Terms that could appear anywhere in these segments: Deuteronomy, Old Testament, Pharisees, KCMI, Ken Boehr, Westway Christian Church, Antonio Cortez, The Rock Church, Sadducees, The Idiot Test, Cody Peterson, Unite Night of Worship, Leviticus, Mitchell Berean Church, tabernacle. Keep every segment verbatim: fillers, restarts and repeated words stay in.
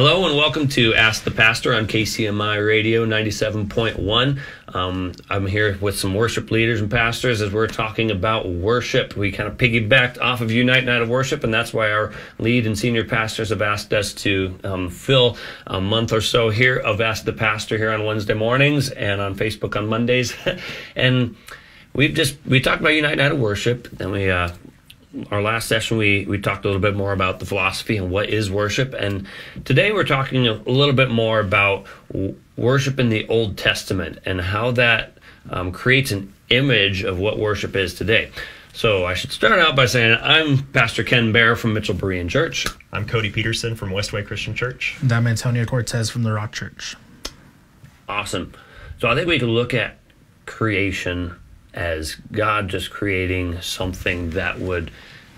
Hello and welcome to Ask the Pastor on K C M I Radio ninety-seven point one. Um, I'm here with some worship leaders and pastors as we're talking about worship. We kind of piggybacked off of Unite Night of Worship, and that's why our lead and senior pastors have asked us to um, fill a month or so here of Ask the Pastor here on Wednesday mornings and on Facebook on Mondays. And we've just, we talked about Unite Night of Worship, and we uh, our last session, we, we talked a little bit more about the philosophy and what is worship. And today we're talking a little bit more about worship in the Old Testament and how that um, creates an image of what worship is today. So I should start out by saying I'm Pastor Ken Boehr from Mitchell Berean Church. I'm Cody Peterson from Westway Christian Church. And I'm Antonio Cortez from The Rock Church. Awesome. So I think we can look at creation as God just creating something that would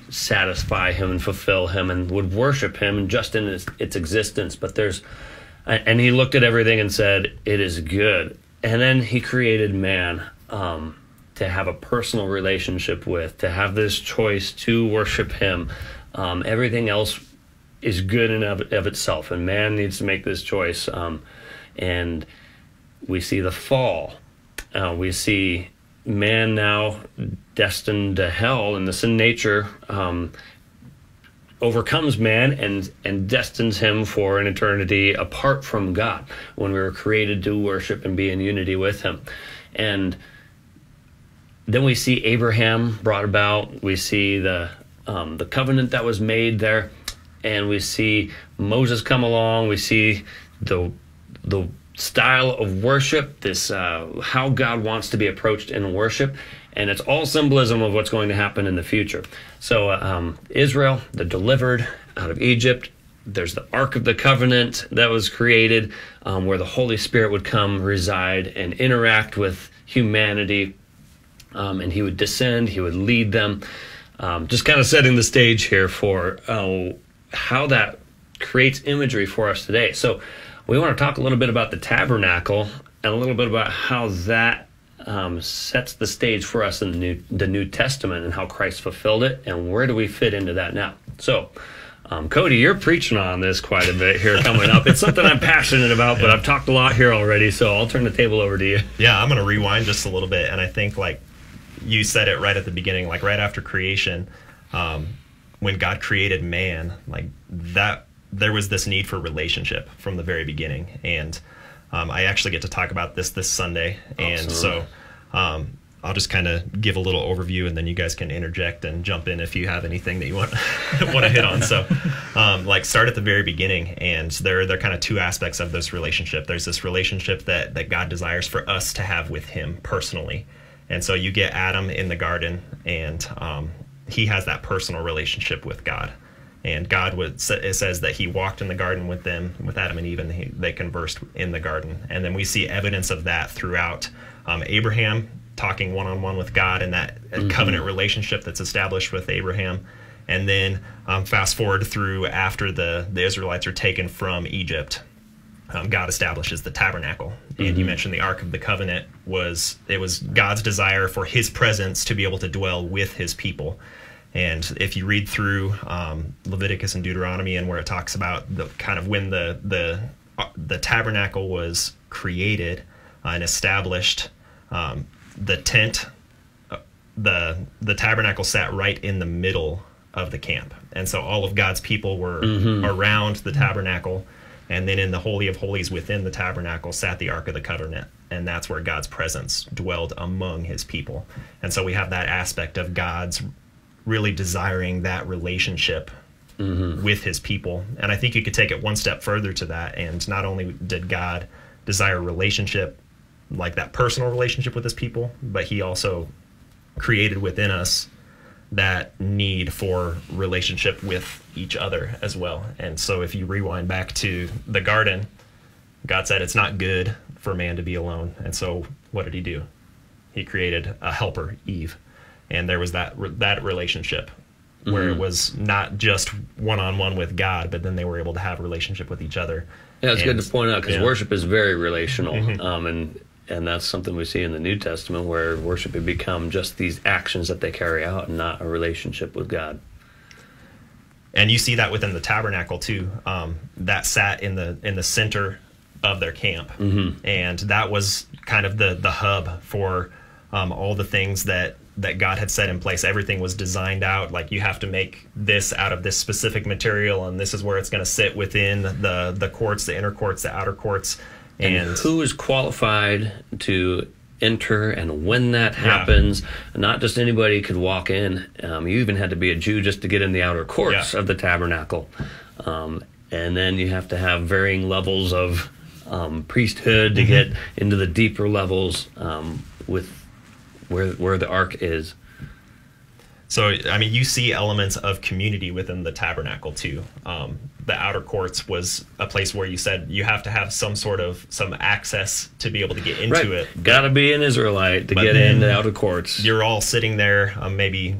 satisfy him and fulfill him and would worship him just in its, its existence. But there's, and he looked at everything and said, it is good. And then he created man um, to have a personal relationship with, to have this choice to worship him. Um, everything else is good in of, of itself, and man needs to make this choice. Um, and we see the fall. Uh, we see man now destined to hell, and the sin nature um, overcomes man and and destines him for an eternity apart from God, when we were created to worship and be in unity with him. And then we see Abraham brought about. We see the um, the covenant that was made there, and we see Moses come along. We see the the style of worship, this uh, how God wants to be approached in worship, and it's all symbolism of what's going to happen in the future. So um, Israel, they're delivered out of Egypt. There's the Ark of the Covenant that was created, um, where the Holy Spirit would come, reside, and interact with humanity, um, and he would descend, he would lead them. Um, just kind of setting the stage here for uh, how that creates imagery for us today. So we want to talk a little bit about the tabernacle and a little bit about how that um, sets the stage for us in the New, the New Testament, and how Christ fulfilled it, and where do we fit into that now. So, um, Cody, you're preaching on this quite a bit here coming up. It's something I'm passionate about, but yeah. I've talked a lot here already, so I'll turn the table over to you. Yeah, I'm going to rewind just a little bit, and I think, like, you said it right at the beginning, like right after creation, um, when God created man, like that, there was this need for relationship from the very beginning. And um, I actually get to talk about this this Sunday. And Absolutely. so um, I'll just kind of give a little overview, and then you guys can interject and jump in if you have anything that you want, want to hit on. So um, like start at the very beginning. And there, there are kind of two aspects of this relationship. There's this relationship that, that God desires for us to have with him personally. And so you get Adam in the garden, and um, he has that personal relationship with God. And God would, it says that he walked in the garden with them, with Adam and Eve, and he, they conversed in the garden. And then we see evidence of that throughout um, Abraham talking one-on-one with God, and that mm-hmm. covenant relationship that's established with Abraham. And then um, fast forward through after the, the Israelites are taken from Egypt, um, God establishes the tabernacle. Mm-hmm. And you mentioned the Ark of the Covenant was, it was God's desire for his presence to be able to dwell with his people. And if you read through um, Leviticus and Deuteronomy, and where it talks about the kind of when the the, uh, the tabernacle was created uh, and established, um, the tent, uh, the the tabernacle sat right in the middle of the camp, and so all of God's people were mm-hmm. around the tabernacle, and then in the Holy of Holies within the tabernacle sat the Ark of the Covenant. And that's where God's presence dwelled among his people. And so we have that aspect of God's really desiring that relationship mm-hmm. with his people. And I think you could take it one step further to that. And not only did God desire relationship, like that personal relationship with his people, but he also created within us that need for relationship with each other as well. And so if you rewind back to the garden, God said it's not good for man to be alone. And so what did he do? He created a helper, Eve. And there was that that relationship where mm-hmm. it was not just one-on-one with God, but then they were able to have a relationship with each other. Yeah, it's and, good to point out, because yeah. worship is very relational, mm-hmm. um, and and that's something we see in the New Testament, where worship had become just these actions that they carry out and not a relationship with God. And you see that within the tabernacle too, um, that sat in the in the center of their camp. Mm-hmm. And that was kind of the the hub for um, all the things that that God had set in place. Everything was designed out, like you have to make this out of this specific material, and this is where it's going to sit within the the courts, the inner courts, the outer courts. And, and who is qualified to enter, and when that happens. Yeah. Not just anybody could walk in. Um, you even had to be a Jew just to get in the outer courts. Yeah. Of the tabernacle. Um, and then you have to have varying levels of um, priesthood to get into the deeper levels um, with where where the ark is. So, I mean, you see elements of community within the tabernacle too. Um, the outer courts was a place where you said you have to have some sort of some access to be able to get into. Right. It. Got to be an Israelite to but get into the outer courts. You're all sitting there, um, maybe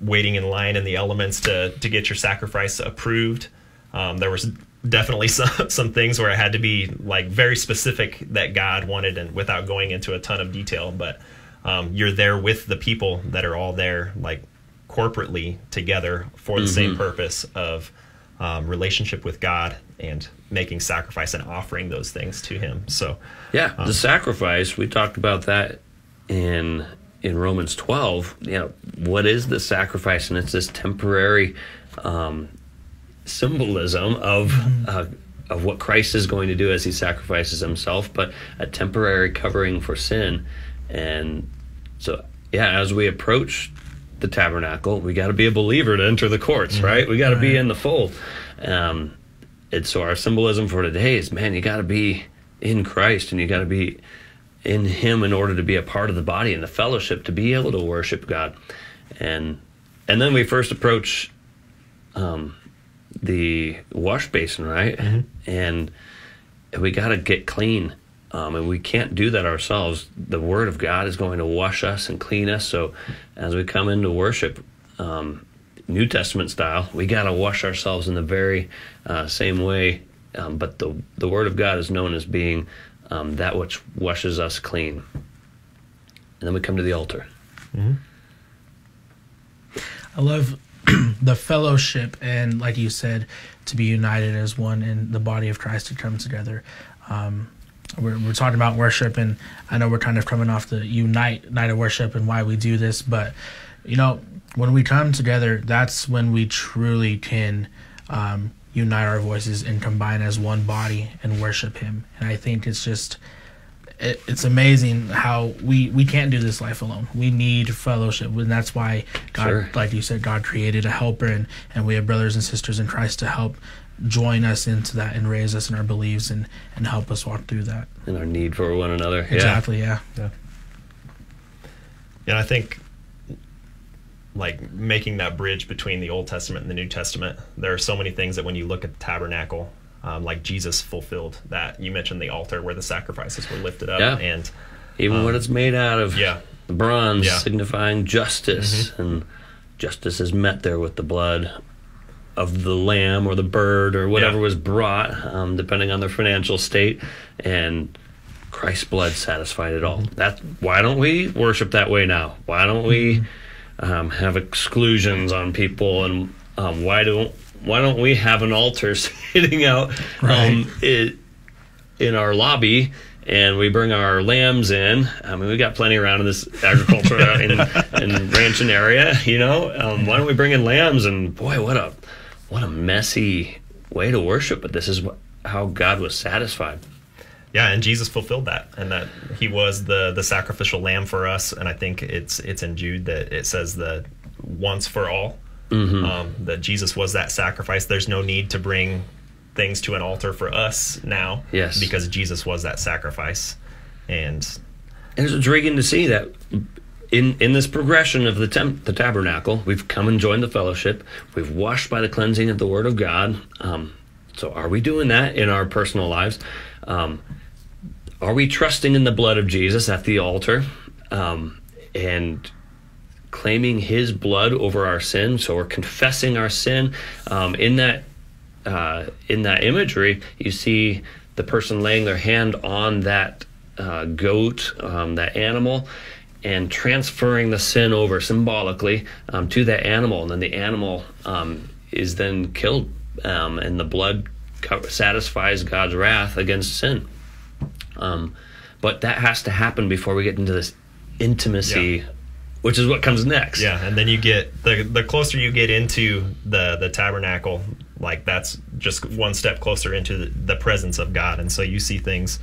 waiting in line in the elements to to get your sacrifice approved. Um, there was definitely some some things where it had to be like very specific that God wanted, and without going into a ton of detail, but. Um, you're there with the people that are all there, like corporately together for the mm-hmm. same purpose of um, relationship with God and making sacrifice and offering those things to Him. So, yeah, um, the sacrifice, we talked about that in in Romans twelve. You know, what is the sacrifice? And it's this temporary um, symbolism of uh, of what Christ is going to do as He sacrifices Himself, but a temporary covering for sin. And so, yeah, as we approach the tabernacle, we got to be a believer to enter the courts, right? We got to right. be in the fold. Um, and so our symbolism for today is, man, you got to be in Christ, and you got to be in Him in order to be a part of the body and the fellowship to be able to worship God. And and then we first approach um, the wash basin, right? Mm-hmm. And we got to get clean. Um, and we can't do that ourselves. The Word of God is going to wash us and clean us. So as we come into worship, um, New Testament style, we got to wash ourselves in the very uh, same way. Um, but the the Word of God is known as being um, that which washes us clean. And then we come to the altar. Mm-hmm. I love the fellowship, and like you said, to be united as one in the body of Christ to come together. Um We're, we're talking about worship, and I know we're kind of coming off the Unite Night of Worship and why we do this, but, you know, when we come together, that's when we truly can um, unite our voices and combine as one body and worship Him. And I think it's just, it, it's amazing how we, we can't do this life alone. We need fellowship, and that's why God, sure. like you said, God created a helper, and, and we have brothers and sisters in Christ to help join us into that and raise us in our beliefs and and help us walk through that and our need for one another. Exactly. Yeah. Yeah. And I think, like, making that bridge between the Old Testament and the New Testament, there are so many things that when you look at the tabernacle, um, like Jesus fulfilled that. You mentioned the altar where the sacrifices were lifted up. Yeah. And even um, what it's made out of. Yeah. The bronze. Yeah. Signifying justice. Mm-hmm. And justice is met there with the blood of the lamb or the bird or whatever. Yeah. Was brought, um, depending on their financial state, and Christ's blood satisfied it all. That's why don't we worship that way now? Why don't we um, have exclusions on people, and um, why don't why don't we have an altar sitting out right. um, it, in our lobby? And we bring our lambs in. I mean, we got plenty around in this agriculture and, and ranching area, you know. Um, why don't we bring in lambs? And boy, what a what a messy way to worship. But this is what, how God was satisfied. Yeah, and Jesus fulfilled that, and that He was the the sacrificial lamb for us. And I think it's it's in Jude that it says the once for all. Mm-hmm. um, that Jesus was that sacrifice. There's no need to bring things to an altar for us now. Yes. Because Jesus was that sacrifice. And, and it's intriguing to see that in in this progression of the temp, the tabernacle, we've come and joined the fellowship, we've washed by the cleansing of the Word of God. Um, so are we doing that in our personal lives? Um, are we trusting in the blood of Jesus at the altar um, and claiming His blood over our sin? So we're confessing our sin um, in that Uh, in that imagery, you see the person laying their hand on that uh, goat, um, that animal, and transferring the sin over symbolically um, to that animal. And then the animal um, is then killed, um, and the blood satisfies God's wrath against sin. Um, but that has to happen before we get into this intimacy, yeah. which is what comes next. Yeah, and then you get the the closer you get into the the tabernacle, like that's just one step closer into the, the presence of God, and so you see things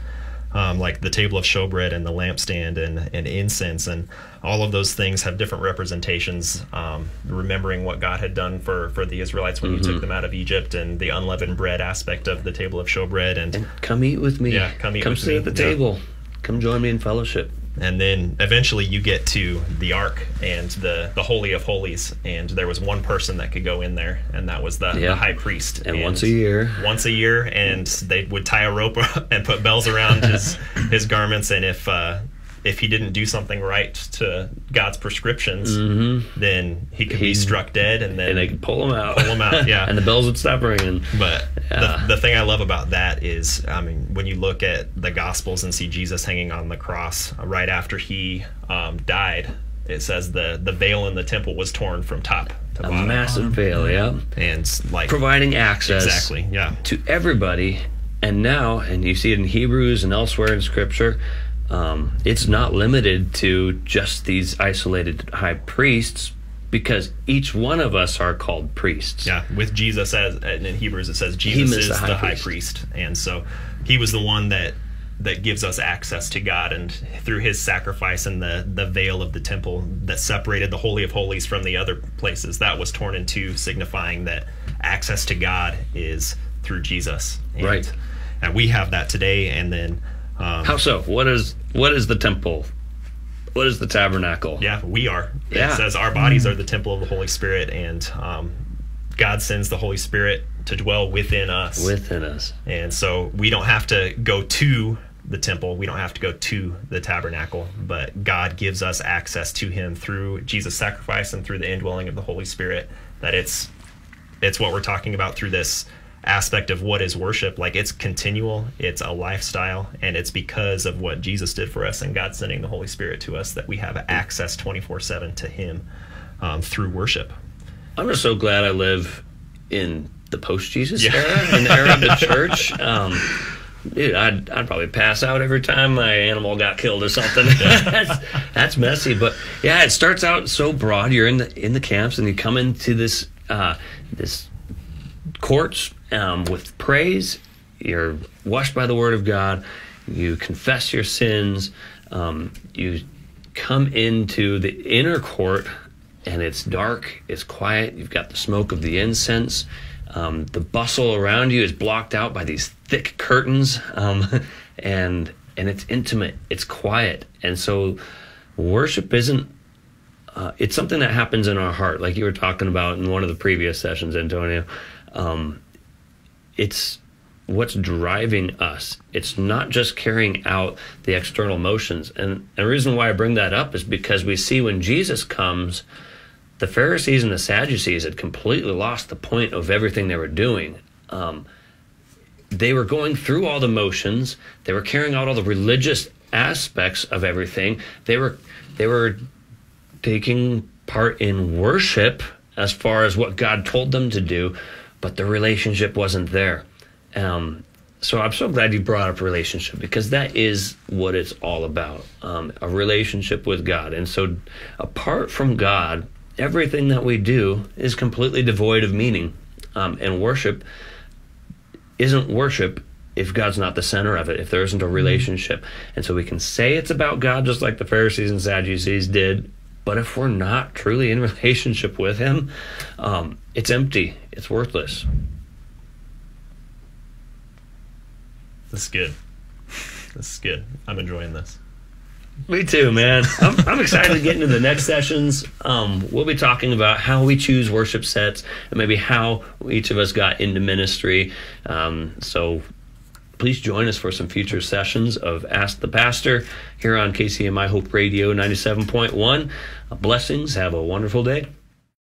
um, like the table of showbread and the lampstand and and incense, and all of those things have different representations, um, remembering what God had done for for the Israelites when mm-hmm. He took them out of Egypt, and the unleavened bread aspect of the table of showbread, and, and come eat with me, yeah, come eat come with sit me. at the yeah. table, come join me in fellowship. And then eventually you get to the ark and the, the Holy of Holies, and there was one person that could go in there, and that was the, yeah. the high priest. And, and once a year. Once a year, and they would tie a rope and put bells around his his garments, and if uh, if he didn't do something right to God's prescriptions, mm-hmm. then he could he, be struck dead, and then and they could pull him out. Pull him out, yeah. And the bells would stop ringing. But yeah. the, the thing I love about that is, I mean, when you look at the Gospels and see Jesus hanging on the cross right after he um, died, it says the the veil in the temple was torn from top to bottom. A massive veil, yeah. And like providing access, exactly, yeah, to everybody. And now, and you see it in Hebrews and elsewhere in Scripture. Um, it's not limited to just these isolated high priests, because each one of us are called priests. Yeah, with Jesus, as and in Hebrews it says Jesus is the high, the high priest. priest, and so he was the one that that gives us access to God, and through his sacrifice and the the veil of the temple that separated the Holy of Holies from the other places, that was torn in two, signifying that access to God is through Jesus. And, right, and we have that today, and then. Um, How so? What is what is the temple? What is the tabernacle? Yeah, we are. Yeah. It says our bodies are the temple of the Holy Spirit, and um, God sends the Holy Spirit to dwell within us. Within us. And so we don't have to go to the temple. We don't have to go to the tabernacle, but God gives us access to him through Jesus' sacrifice and through the indwelling of the Holy Spirit. That it's it's what we're talking about through this aspect of what is worship. Like, it's continual, it's a lifestyle, and it's because of what Jesus did for us and God sending the Holy Spirit to us that we have access twenty-four seven to him um, through worship. I'm just so glad I live in the post-Jesus yeah. era, in the era of the church. Um, dude, I'd, I'd probably pass out every time my animal got killed or something. Yeah. that's, that's messy, but yeah, it starts out so broad. You're in the in the camps, and you come into this uh, this courts. Um, with praise, you're washed by the word of God, you confess your sins, um, you come into the inner court, and it's dark, it's quiet, you've got the smoke of the incense, um, the bustle around you is blocked out by these thick curtains, um, and and it's intimate, it's quiet. And so worship isn't uh, it's something that happens in our heart, like you were talking about in one of the previous sessions, Antonio. um, It's what's driving us. It's not just carrying out the external motions. And the reason why I bring that up is because we see when Jesus comes, the Pharisees and the Sadducees had completely lost the point of everything they were doing. Um, they were going through all the motions. They were carrying out all the religious aspects of everything. They were, they were taking part in worship as far as what God told them to do, but the relationship wasn't there. Um, so I'm so glad you brought up relationship, because that is what it's all about, um, a relationship with God. And so apart from God, everything that we do is completely devoid of meaning. Um, and worship isn't worship if God's not the center of it, if there isn't a relationship. And so we can say it's about God, just like the Pharisees and Sadducees did, but if we're not truly in relationship with him, um, it's empty. It's worthless. This is good. This is good. I'm enjoying this. Me too, man. I'm, I'm excited to get into the next sessions. Um, we'll be talking about how we choose worship sets and maybe how each of us got into ministry. Um, so please join us for some future sessions of Ask the Pastor here on K C M I Hope Radio ninety-seven point one. Blessings. Have a wonderful day.